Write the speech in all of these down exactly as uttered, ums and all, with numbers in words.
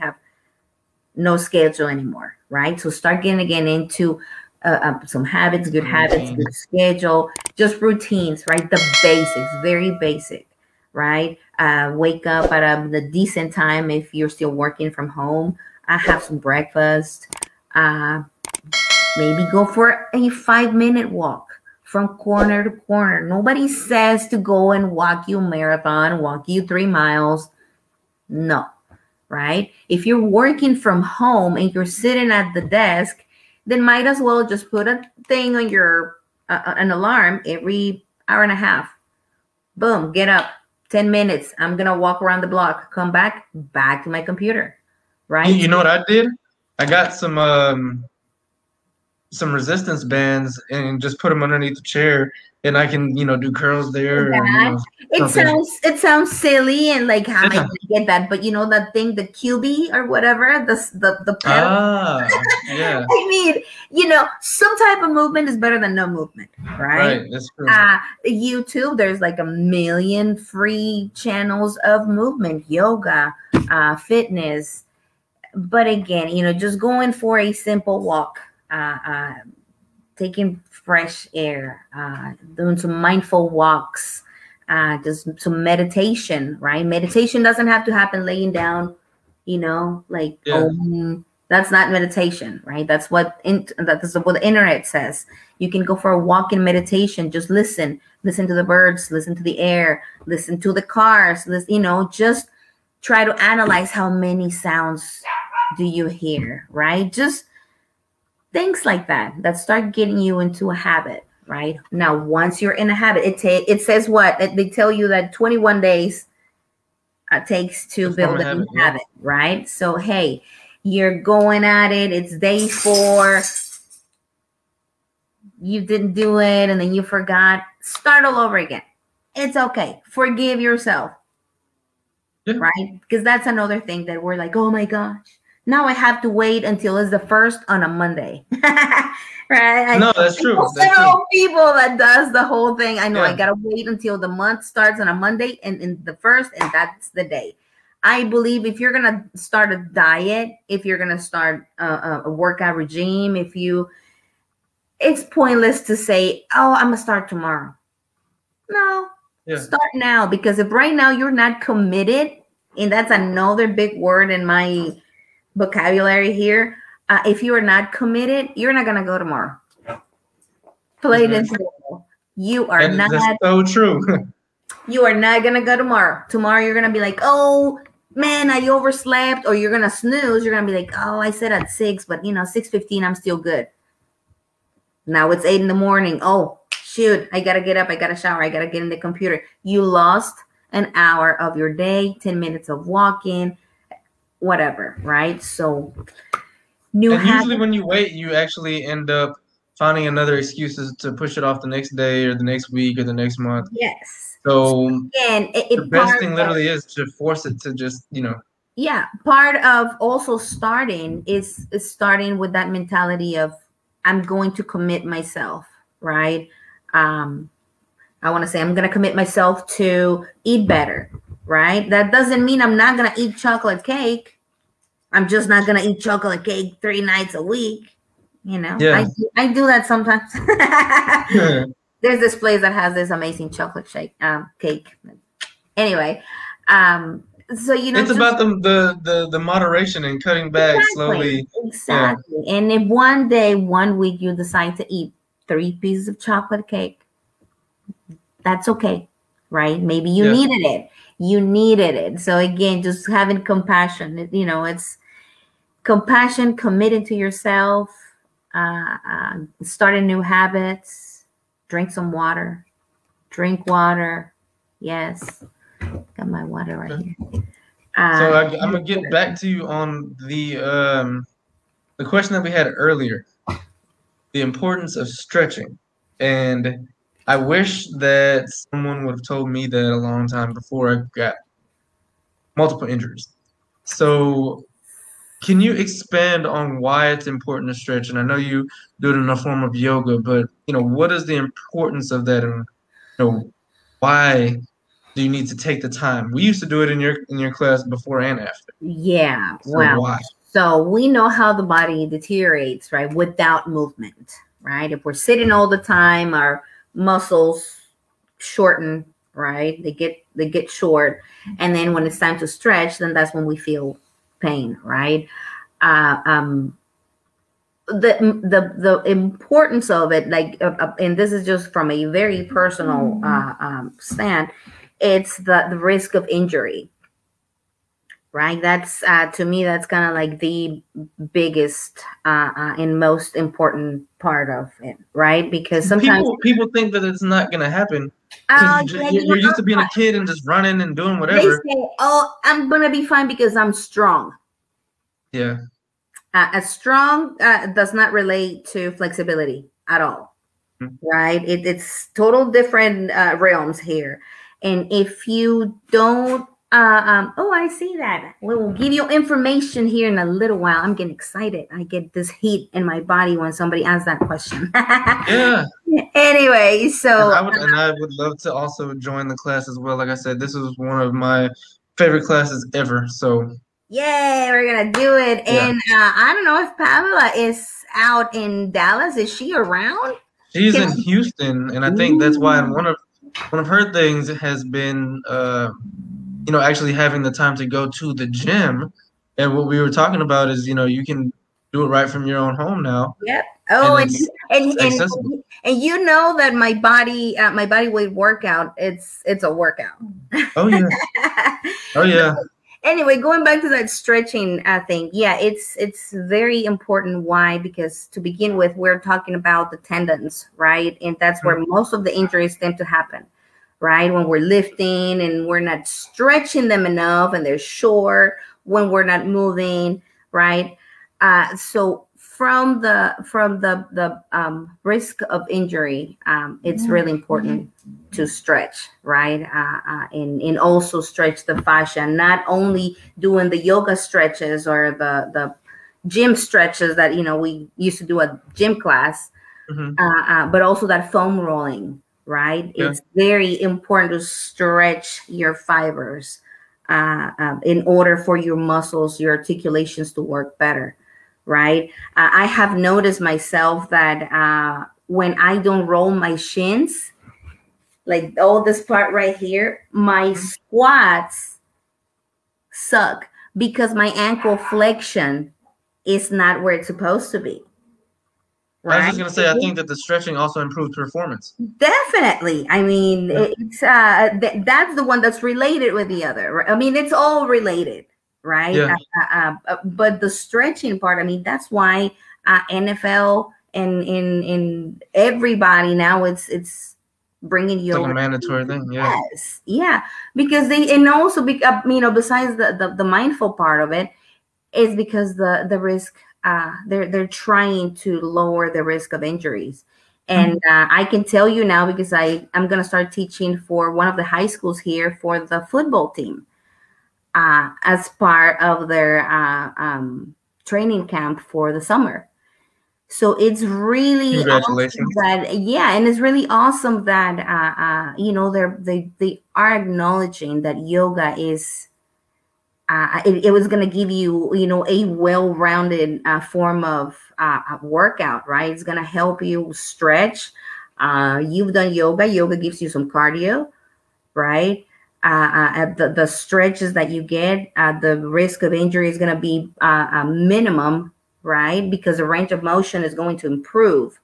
have no schedule anymore, right? So start getting again into uh, some habits, good habits, good schedule, just routines, right? The basics, very basic, right? Uh, wake up at a, a decent time if you're still working from home. I have some breakfast. Uh, maybe go for a five-minute walk from corner to corner. Nobody says to go and walk you a marathon, walk you three miles. No, right? If you're working from home and you're sitting at the desk, then might as well just put a thing on your, uh, an alarm every hour and a half. Boom, get up, ten minutes. I'm going to walk around the block, come back, back to my computer, right? You know what I did? I got some, um, some resistance bands and just put them underneath the chair, and I can, you know, do curls there. Or, you know, it sounds it sounds silly and like how am I gonna get that? But you know that thing, the Q B or whatever, the the the pedal. Ah, yeah. I mean, you know, some type of movement is better than no movement, right? Right. That's true. Uh, YouTube, there's like a million free channels of movement, yoga, uh, fitness. But again, you know, just going for a simple walk. Uh, uh, taking fresh air, uh, doing some mindful walks, uh, just some meditation, right? Meditation doesn't have to happen laying down, you know, like, yeah. um, that's not meditation, right? That's what, in, that's what the internet says. You can go for a walk in meditation, just listen, listen to the birds, listen to the air, listen to the cars, listen, you know, just try to analyze how many sounds do you hear, right? Just things like that, that start getting you into a habit, right? Now, once you're in a habit, it ta it says what? It, they tell you that twenty-one days uh, takes to Just build a habit, new habit, yeah. Right? So, hey, you're going at it. It's day four. You didn't do it, and then you forgot. Start all over again. It's okay. Forgive yourself, yeah. Right? Because that's another thing that we're like, oh, my gosh. Now I have to wait until it's the first on a Monday, right? No, that's true. That's true. People that does the whole thing. I know, yeah. I gotta wait until the month starts on a Monday and, and the first, and that's the day. I believe if you're gonna start a diet, if you're gonna start a, a workout regime, if you, it's pointless to say, "Oh, I'm gonna start tomorrow." No, yeah. Start now, because if right now you're not committed, and that's another big word in my vocabulary here. Uh, if you are not committed, you're not gonna go tomorrow. Play this. Mm-hmm. You are and not. That's so true. You are not gonna go tomorrow. Tomorrow you're gonna be like, oh man, I overslept, or you're gonna snooze. You're gonna be like, oh, I said at six, but you know, six fifteen, I'm still good. Now it's eight in the morning. Oh shoot, I gotta get up. I gotta shower. I gotta get in the computer. You lost an hour of your day, ten minutes of walking. Whatever, right? So, new. And usually, when you wait, you actually end up finding another excuses to push it off the next day, or the next week, or the next month. Yes. So, and it, it the best thing literally of, is to force it to just, you know. Yeah, part of also starting is, is starting with that mentality of I'm going to commit myself, right? Um, I want to say I'm going to commit myself to eat better. Right? That doesn't mean I'm not going to eat chocolate cake. I'm just not going to eat chocolate cake three nights a week. You know, yeah. I, do, I do that sometimes. Yeah. There's this place that has this amazing chocolate shake, um, cake. Anyway, um, so, you know, it's just about the, the, the, the moderation and cutting back exactly, slowly. Exactly. Yeah. And if one day, one week you decide to eat three pieces of chocolate cake, that's okay. Right? Maybe you yeah. needed it. You needed it. So again, just having compassion, you know, it's compassion, committing to yourself, uh, uh, starting new habits, drink some water, drink water. Yes. Got my water right okay. here. Uh, so I, I'm going to get back to you on the, um, the question that we had earlier, the importance of stretching. And I wish that someone would have told me that a long time before I got multiple injuries. So can you expand on why it's important to stretch? And I know you do it in a form of yoga, but, you know, what is the importance of that, and, you know, why do you need to take the time? We used to do it in your in your class before and after. Yeah. So wow. Why? So we know how the body deteriorates, right? Without movement, right? If we're sitting all the time, our muscles shorten, right? They get they get short, and then when it's time to stretch, then that's when we feel pain, right? Uh, um, the the the importance of it, like, uh, and this is just from a very personal uh, um, stand, it's the the risk of injury. Right. That's uh, to me, that's kind of like the biggest uh, uh, and most important part of it. Right. Because sometimes people, people think that it's not going to happen. Uh, yeah, you're, you're used to being a kid and just running and doing whatever. They say, oh, I'm going to be fine because I'm strong. Yeah. Uh, as strong uh, does not relate to flexibility at all. Mm-hmm. Right. It, it's total different uh, realms here. And if you don't. Uh, um, oh, I see that. We'll give you information here in a little while. I'm getting excited. I get this heat in my body when somebody asks that question. Yeah. Anyway, so. And I, would, and I would love to also join the class as well. Like I said, this is one of my favorite classes ever. So. Yay, we're going to do it. Yeah. And uh, I don't know if Pamela is out in Dallas. Is she around? She's Can in I Houston. And I think Ooh. That's why one of, one of her things has been uh, you know, actually having the time to go to the gym. And what we were talking about is, you know, you can do it right from your own home now. Yep. Oh, and and and, and, and you know that my body, uh, my body weight workout, it's it's a workout. Oh yeah. Oh yeah. Anyway, going back to that stretching uh, thing, yeah, it's it's very important. Why? Because to begin with, we're talking about the tendons, right? And that's where mm-hmm. most of the injuries tend to happen. Right? When we're lifting and we're not stretching them enough and they're short, when we're not moving, right? Uh, so from the from the, the um, risk of injury, um, it's really important to stretch, right? Uh, uh, and, and also stretch the fascia, not only doing the yoga stretches or the, the gym stretches that, you know, we used to do at gym class, mm-hmm. uh, uh, but also that foam rolling. Right. Yeah. It's very important to stretch your fibers uh, um, in order for your muscles, your articulations to work better. Right. Uh, I have noticed myself that uh, when I don't roll my shins, like all this part right here, my squats suck because my ankle flexion is not where it's supposed to be. Right. I was just going to say, I think that the stretching also improves performance. Definitely. I mean, yeah. it's uh, th that's the one that's related with the other. Right? I mean, it's all related, right? Yeah. Uh, uh, uh, but the stretching part, I mean, that's why uh, N F L and in in everybody now, it's it's bringing you it's like a mandatory thing. Yeah. Yes, yeah, because they and also be, uh, you know, besides the, the the mindful part of it, is because the the risk. Uh, they're they're trying to lower the risk of injuries, and uh, I can tell you now because I I'm gonna start teaching for one of the high schools here for the football team, uh, as part of their uh, um, training camp for the summer. So it's really congratulations awesome that yeah, and it's really awesome that uh, uh, you know they're they they are acknowledging that yoga is. Uh, it, it was going to give you, you know, a well-rounded uh, form of uh, workout, right? It's going to help you stretch. Uh, you've done yoga. Yoga gives you some cardio, right? Uh, uh, the, the stretches that you get, uh, the risk of injury is going to be uh, a minimum, right? Because the range of motion is going to improve.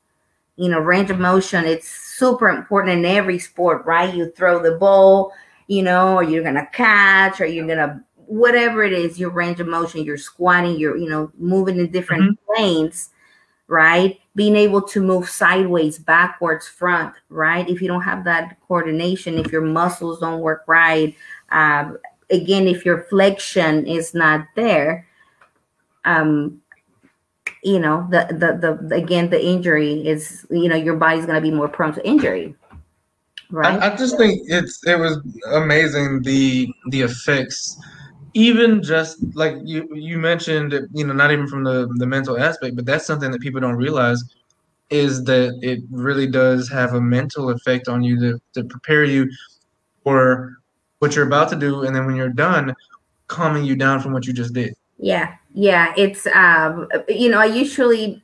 You know, range of motion, it's super important in every sport, right? You throw the ball, you know, or you're going to catch or you're going to whatever it is, your range of motion, you're squatting, you're, you know, moving in different mm-hmm. planes, right? Being able to move sideways, backwards, front, right? If you don't have that coordination, if your muscles don't work right, uh, again, if your flexion is not there, um, you know, the, the, the, again, the injury is, you know, your body's going to be more prone to injury. Right. I, I just think it's, it was amazing. The, the effects, even just like you, you mentioned, you know, not even from the, the mental aspect, but that's something that people don't realize is that it really does have a mental effect on you to, to prepare you for what you're about to do, and then when you're done, calming you down from what you just did. Yeah, yeah. It's, um, you know, I usually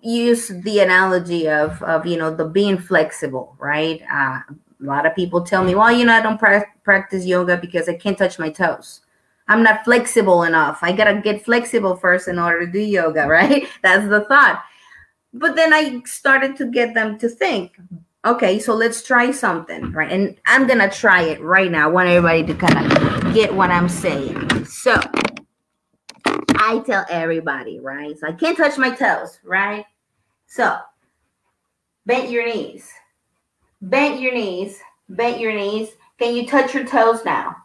use the analogy of, of you know, the being flexible, right? Uh, a lot of people tell me, well, you know, I don't pra practice yoga because I can't touch my toes. I'm not flexible enough. I gotta get flexible first in order to do yoga, right? That's the thought. But then I started to get them to think, okay, so let's try something, right? And I'm gonna try it right now. I want everybody to kind of get what I'm saying. So I tell everybody, right? So I can't touch my toes, right? So bend your knees, bend your knees, bend your knees. Can you touch your toes now?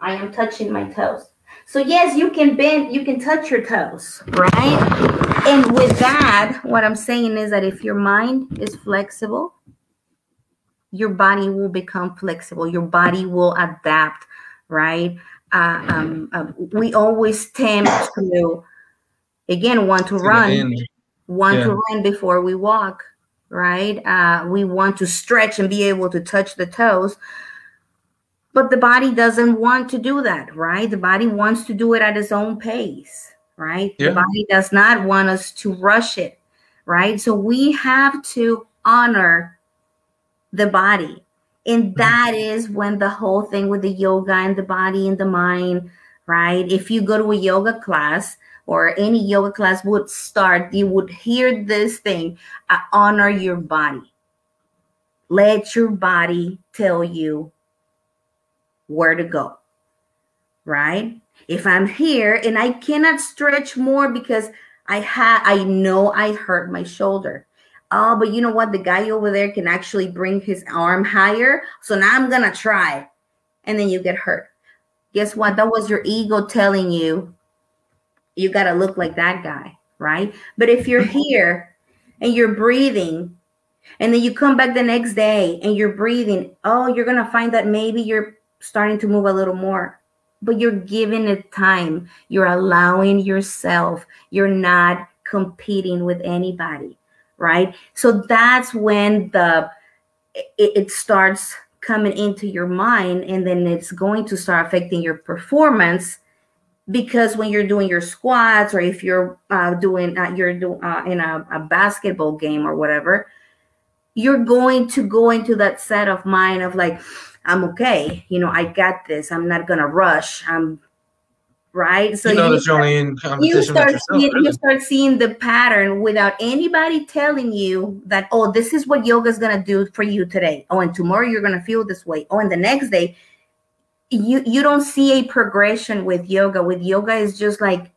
I am touching my toes. So yes, you can bend, you can touch your toes, right? And with that, what I'm saying is that if your mind is flexible, your body will become flexible. Your body will adapt, right? Uh, um, uh, we always tend to, again, want to run, want yeah. to run before we walk, right? Uh, we want to stretch and be able to touch the toes. But the body doesn't want to do that, right? The body wants to do it at its own pace, right? Yeah. The body does not want us to rush it, right? So we have to honor the body. And that mm-hmm. is when the whole thing with the yoga and the body and the mind, right? If you go to a yoga class or any yoga class would start, you would hear this thing, uh, honor your body. Let your body tell you where to go, right? If I'm here and I cannot stretch more because I ha I know I hurt my shoulder. Oh, but you know what? The guy over there can actually bring his arm higher. So now I'm gonna try. And then you get hurt. Guess what? That was your ego telling you, you gotta look like that guy, right? But if you're here and you're breathing, and then you come back the next day and you're breathing, oh, you're gonna find that maybe you're starting to move a little more, but you're giving it time. You're allowing yourself. You're not competing with anybody, right? So that's when the it, it starts coming into your mind, and then it's going to start affecting your performance, because when you're doing your squats, or if you're uh, doing uh, you're do, uh, in a, a basketball game or whatever, you're going to go into that set of mind of like, I'm okay. You know, I got this. I'm not going to rush. I'm right. So you, know you, start, in competition you, start, with yourself, you, really. you start seeing the pattern without anybody telling you that, oh, this is what yoga is going to do for you today. Oh, and tomorrow you're going to feel this way. Oh, and the next day you, you don't see a progression with yoga. With yoga, it's just like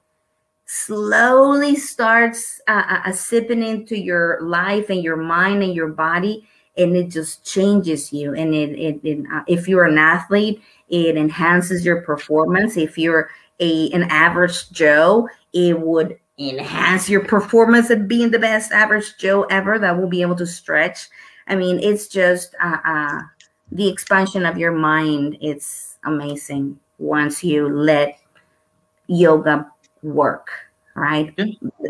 slowly starts uh, uh, sipping into your life and your mind and your body. And it just changes you. And it, it, it uh, if you're an athlete, it enhances your performance. If you're a an average Joe, it would enhance your performance of being the best average Joe ever that will be able to stretch. I mean, it's just uh, uh, the expansion of your mind. It's amazing once you let yoga work, right? Yeah.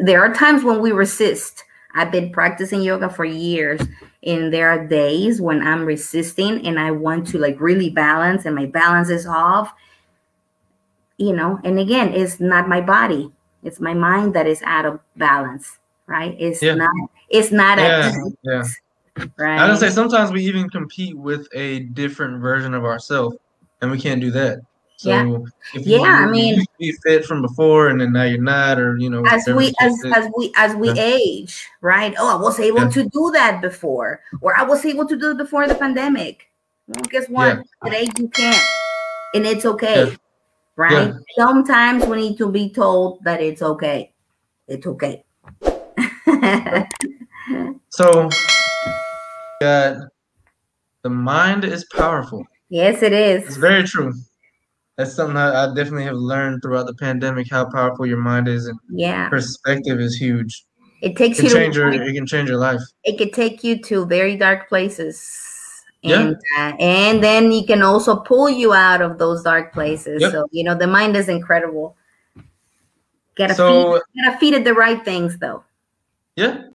There are times when we resist. I've been practicing yoga for years, and there are days when I'm resisting and I want to like really balance and my balance is off, you know, and again, it's not my body. It's my mind that is out of balance, right? It's yeah. not, it's not. Yeah. A, yeah. Right. I would say sometimes we even compete with a different version of ourselves, and we can't do that. So yeah, if you, yeah you, I mean, you fit from before, and then now you're not, or you know, as we as, as we as we yeah. age, right? Oh, I was able yeah. to do that before, or I was able to do it before the pandemic. Well, guess what? Yeah. Today you can't, and it's okay, yeah. right? Yeah. Sometimes we need to be told that it's okay. It's okay. So, yeah, the mind is powerful. Yes, it is. It's very true. That's something I, I definitely have learned throughout the pandemic, how powerful your mind is, and yeah. perspective is huge. It takes it can you change your, it can change your life. It can take you to very dark places. And, yeah. uh, and then it can also pull you out of those dark places. Yep. So, you know, the mind is incredible. Gotta, so, feed, gotta feed it the right things, though. Yeah.